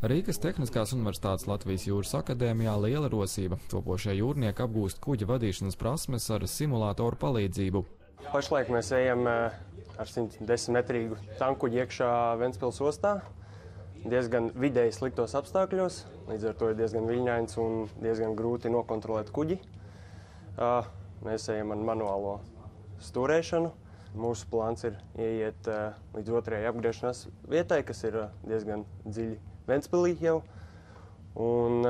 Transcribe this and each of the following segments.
Rīgas Tehniskās universitātes Latvijas jūras akadēmijā liela rosība. Topošie jūrnieki apgūst kuģa vadīšanas prasmes ar simulātoru palīdzību. Pašlaik mēs ejam ar 110 metrīgu tankuģi iekšā Ventspils ostā, diezgan vidēji sliktos apstākļos, līdz ar to ir diezgan viļņains un diezgan grūti nokontrolēt kuģi. Mēs ejam ar manuālo stūrēšanu. Mūsu plāns ir ieiet līdz otrajai apgriešanās vietai, kas ir diezgan dziļi Ventspilī jau, un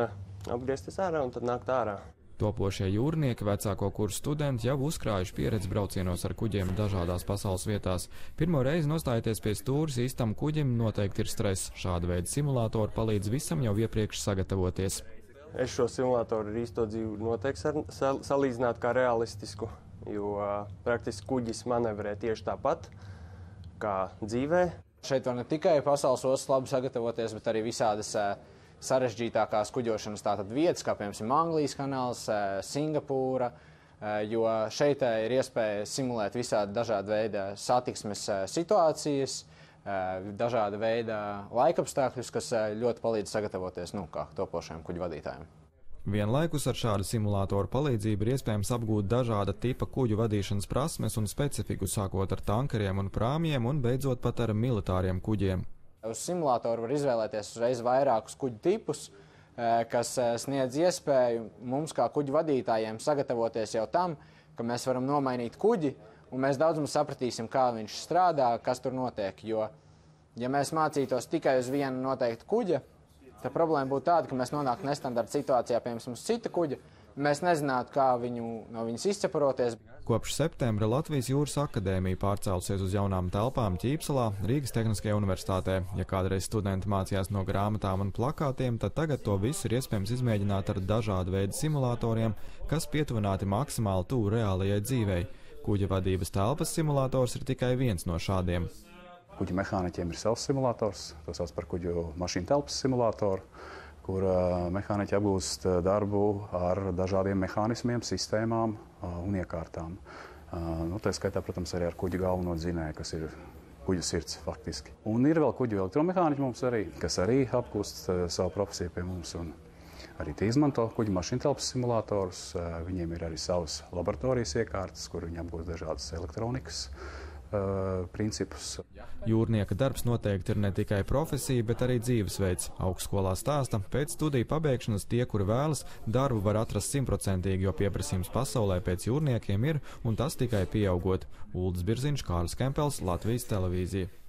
apgriezties ārā un tad nākt ārā. Topošie jūrnieki, vecāko kursu studenti, jau uzkrājuši pieredzi braucienos ar kuģiem dažādās pasaules vietās. Pirmo reizi nostājoties pie stūres īstam kuģim noteikti ir stress. Šāda veida simulātori palīdz visam jau iepriekš sagatavoties. Es šo simulātoru ar īsto dzīvi noteikti salīdzinātu kā realistisku. Jo praktiski kuģis manevrē tieši tāpat kā dzīvē. Šeit var ne tikai pasaules ostas labi sagatavoties, bet arī visādas sarežģītākās kuģošanas tātad vietas, kā piemēram Anglijas kanāls, Singapūra, jo šeit ir iespēja simulēt visādi dažādi veidi satiksmes situācijas, dažādi veidi laikapstākļus, kas ļoti palīdz sagatavoties kā topošajiem kuģu vadītājiem. Vienlaikus ar šādu simulātoru palīdzību ir iespējams apgūt dažāda tipa kuģu vadīšanas prasmes un specifiku, sākot ar tankeriem un prāmjiem un beidzot pat ar militāriem kuģiem. Uz simulātoru var izvēlēties uzreiz vairākus kuģu tipus, kas sniedz iespēju mums kā kuģu vadītājiem sagatavoties jau tam, ka mēs varam nomainīt kuģi un mēs daudz mums sapratīsim, kā viņš strādā, kas tur notiek, jo ja mēs mācītos tikai uz vienu noteiktu kuģa, tā problēma būtu tāda, ka mēs nonāktu nestandarta situācijā, piemēram, uz cita kuģa, mēs nezinātu, kā no viņas izceparoties. Kopš septembra Latvijas jūras akadēmija pārcēlusies uz jaunām telpām Ķīpsalā, Rīgas Tehniskajā universitātē. Ja kādreiz studenti mācījās no grāmatām un plakātiem, tad tagad to visu ir iespējams izmēģināt ar dažādu veidu simulatoriem, kas pietuvināti maksimāli tuvu reālajai dzīvei. Kuģa vadības telpas simulators ir tikai viens no šādiem. Kuģu mehāniķiem ir savs simulators, to sauc par kuģu mašīnu telpas simulātoru, kur mehāniķi apgūst darbu ar dažādiem mehānismiem, sistēmām un iekārtām. Tā skaitā, protams, arī ar kuģu galveno dzinēju, kas ir kuģu sirds faktiski. Un ir vēl kuģu elektromehāniķi mums arī, kas arī apgūst savu profesiju pie mums. Un arī tie izmanto kuģu mašīnu telpas simulatorus, viņiem ir arī savas laboratorijas iekārtas, kur viņi apgūst dažādas elektronikas principus. Jūrnieka darbs noteikti ir ne tikai profesija, bet arī dzīvesveids. Augstskolā stāsta, pēc studiju pabeigšanas tie, kuri vēlas, darbu var atrast 100%, jo pieprasījums pasaulē pēc jūrniekiem ir, un tas tikai pieaugot. Uldis Birziņš, Kārls Kempels, Latvijas televīzija.